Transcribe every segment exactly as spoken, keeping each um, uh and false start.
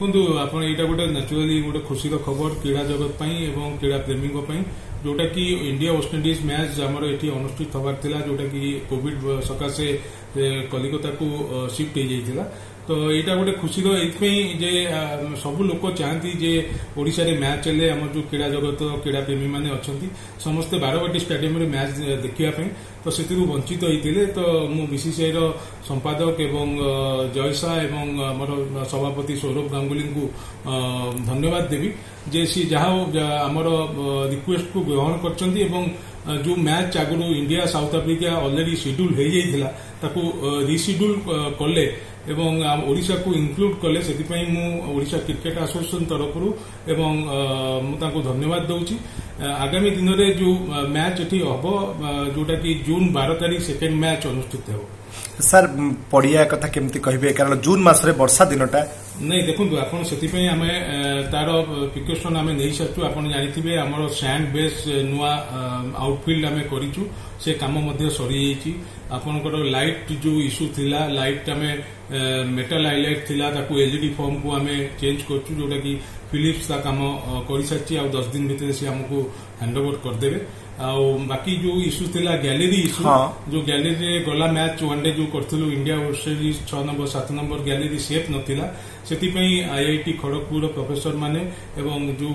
देखो आप गोटे न्याचुराली गोटे खुशी खबर क्रीड़ा जगत और क्रीड़ा प्रेमी जोटा कि इंडिया वेस्टइंडीज मैच आमर ये अनुष्ठित हबार था जोटा कि कोविड सकाशे कलिकता को शिफ्ट हो जाता तो यहाँ गोटे खुशी ये सबू लोक चाहती जे ओडिशा रे मैच चले आम जो क्रीड़ा जगत क्रीड़ा प्रेमी मैंने अच्छा समस्ते बारवाटी स्टेडियम रे मैच देखापी तो से वंचित होते तो मु बीसीसीआई रो संपादक एवं जयसा एवं मोर सभापति सौरभ गांगुली को धन्यवाद देवी जे सी जहाँ आमर रिक्वेस्ट को ग्रहण कर जो मैच आगु India South Africa already schedule हो जाता ताकू रिशेड्यूल कले एवं ओडिशा को इनक्लूड कले से ओडिशा क्रिकेट एसोसिएशन तरफ एवं मुझे धन्यवाद दूची आगामी दिन में जो मैच ये हम जोटा कि जून बारह तारीख सेकेंड मैच अनुष्ठित हो सर पड़िया कथा केमती कहिबे कारण जून मास रे वर्षा दिनटा नहीं देखंतु आपण सेति पे आमे तार प्रिकॉशन आमे नै सचु आपण जानिथिबे हमरो सैंड बेस नुवा आउटफील्ड आमे करिचु से काम मध्ये सरी जैछि आपनकर लाइट जो इशू थिला लाइट आमे मेटल हाइलाइट थिला ताकू एलईडी फॉर्म को आमे चेंज करचु जोटा कि फिलिप्स ता काम करि सच्छि आ दस दिन भितर से हमकु हैंडओवर कर देबे आ बाकी जो इश्यू थी गैलेरी इश्यू जो गैलेरी गला मैच वनडे जो करूँ इंडिया वेस्टइंडीज छह नंबर सात नंबर गैलेरी सेफ नाला से आईआईटी खड़गपुर प्रोफेसर माने एवं जो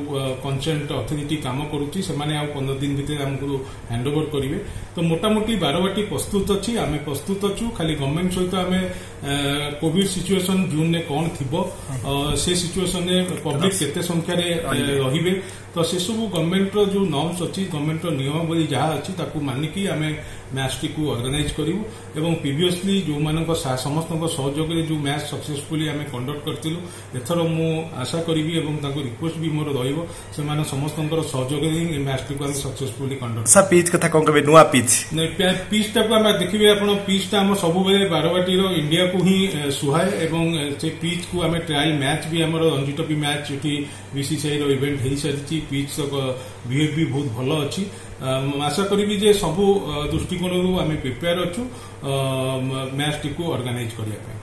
कंसर्न्ड अथॉरिटी काम करुच्ची से पंद्रह दिन भितर आमको हैंडओवर करेंगे तो मोटामोटी बारवाटी प्रस्तुत अच्छी आम प्रस्तुत अच्छू खाली गवर्नमेंट सहित आम कोविड सिचुएशन जून में कौन थी से सिचुएसन पब्लिक केते संख्या रे तो से सब गवर्नमेंट जो नॉर्म्स अच्छी गवर्नमेंट नियमावली जहाँ अच्छी मानिकी आम मैच टी अर्गानाइज करूँ एवं प्रिवियसली जो मान समस्त सहयोग जो मैच सक्सेसफुली आम कंडक्ट करूँ एथर मु आशा करी रिक्वेस्ट भी मोर रही समस्त सहयोग मैच टी सक्सेसफुली कंडक्ट सर पिच कथा कौन कहे नुआ पिच पिच टाइम देखिए आप पिच टाइम सब बारवाटी इंडिया को ही सुहाए से पिच को आम ट्रायल मैच भी आम रंजी ट्रॉफी मैच ये बीसीसीआई रो इवेंट हो सारी पिच बिहेव भी बहुत भल अच्छी आशा करी जे सबू दृष्टिकोण आम प्रिपेयर अच्छु मैच टी अर्गानाइज करने।